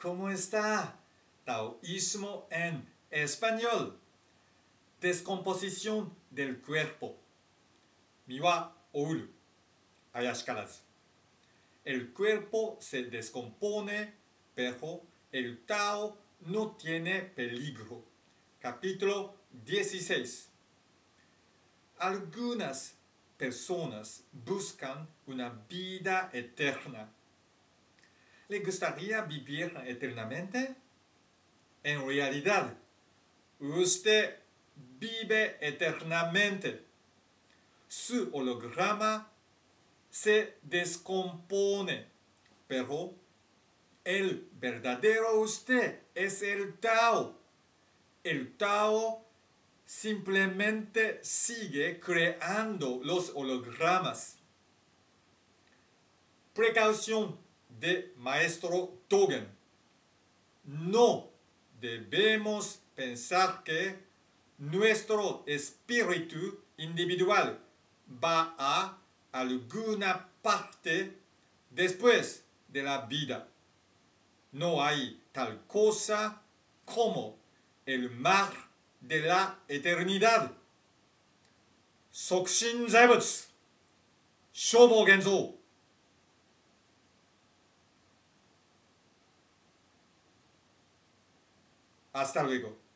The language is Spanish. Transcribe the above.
¿Cómo está? Taoísmo en español. Descomposición del cuerpo. Miwa ouru. Ayashikarazu. El cuerpo se descompone, pero el Tao no tiene peligro. Capítulo 16. Algunas personas buscan una vida eterna. ¿Le gustaría vivir eternamente? En realidad, usted vive eternamente. Su holograma se descompone, pero el verdadero usted es el Tao. El Tao simplemente sigue creando los hologramas. Precaución de maestro Dogen. No debemos pensar que nuestro espíritu individual va a alguna parte después de la vida. No hay tal cosa como el mar de la eternidad. Sokushin Zaibutsu, Shōbō Genzō. Hasta luego.